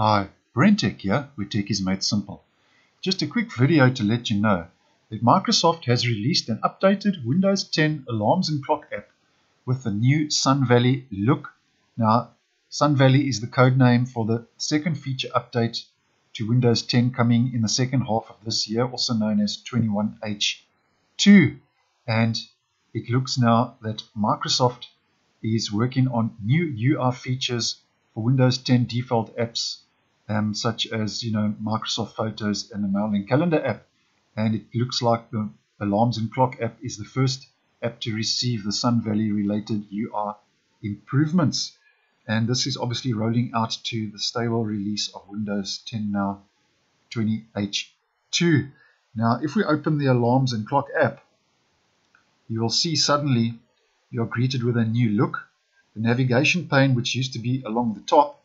Hi, Brent Tech here, where tech is made simple. Just a quick video to let you know that Microsoft has released an updated Windows 10 Alarms and Clock app with the new Sun Valley look. Now, Sun Valley is the code name for the second feature update to Windows 10 coming in the second half of this year, also known as 21H2. And it looks now that Microsoft is working on new UI features for Windows 10 default apps, such as Microsoft Photos and the Mail and Calendar app, and it looks like the Alarms and Clock app is the first app to receive the Sun Valley related UI improvements, and this is obviously rolling out to the stable release of Windows 10 now 20H2. Now if we open the Alarms and Clock app, you will see suddenly you're greeted with a new look. The navigation pane, which used to be along the top,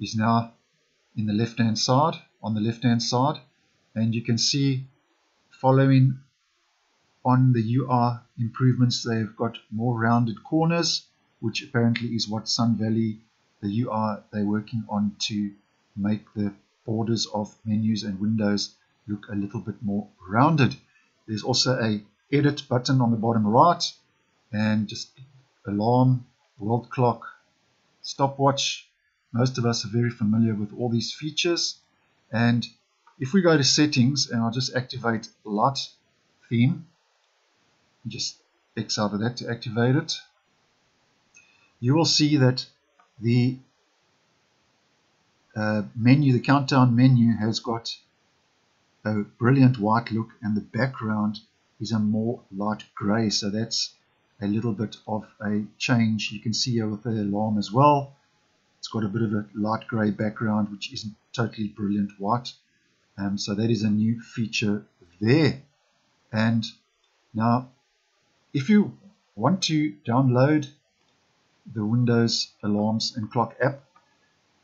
is now in the left-hand side, on the left-hand side, and you can see following on the UI improvements, they've got more rounded corners, which apparently is what Sun Valley, the UI, they're working on to make the borders of menus and windows look a little bit more rounded. There's also an edit button on the bottom right, and just alarm, world clock, stopwatch. Most of us are very familiar with all these features. And if we go to settings, and I'll just activate light theme, just X out of that to activate it, you will see that the menu, the countdown menu, has got a brilliant white look, and the background is a more light gray. So that's a little bit of a change. You can see here with the alarm as well, it's got a bit of a light grey background, which isn't totally brilliant white. So that is a new feature there. And now, if you want to download the Windows Alarms and Clock app,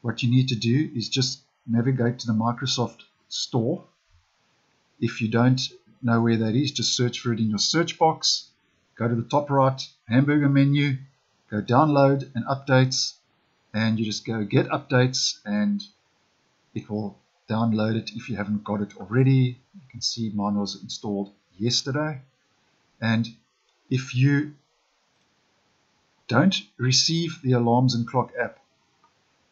what you need to do is just navigate to the Microsoft Store. If you don't know where that is, just search for it in your search box. Go to the top right hamburger menu, go download and updates, and you just go get updates, and it will download it if you haven't got it already. You can see mine was installed yesterday. And if you don't receive the Alarms and Clock app,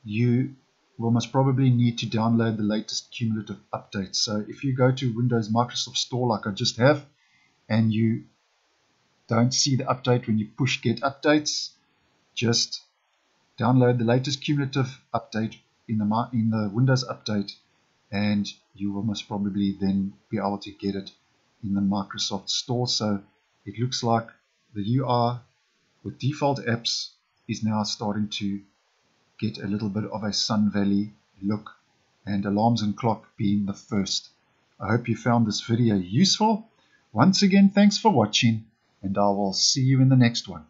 you will most probably need to download the latest cumulative updates. So if you go to Windows Microsoft Store like I just have, and you don't see the update when you push get updates, just download the latest cumulative update in the Windows update, and you will most probably then be able to get it in the Microsoft Store. So it looks like the UI with default apps is now starting to get a little bit of a Sun Valley look, and Alarms and Clock being the first. I hope you found this video useful. Once again, thanks for watching, and I will see you in the next one.